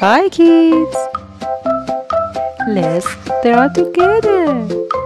Bye, kids. Let's draw together.